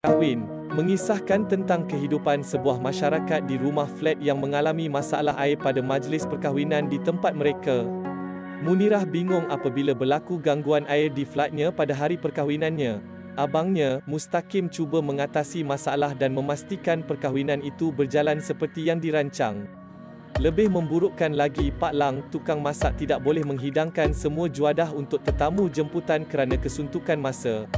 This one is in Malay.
Kahwin mengisahkan tentang kehidupan sebuah masyarakat di rumah flat yang mengalami masalah air pada majlis perkahwinan di tempat mereka. Munirah bingung apabila berlaku gangguan air di flatnya pada hari perkahwinannya. Abangnya, Mustaqim, cuba mengatasi masalah dan memastikan perkahwinan itu berjalan seperti yang dirancang. Lebih memburukkan lagi, Pak Lang, tukang masak, tidak boleh menghidangkan semua juadah untuk tetamu jemputan kerana kesuntukan masa.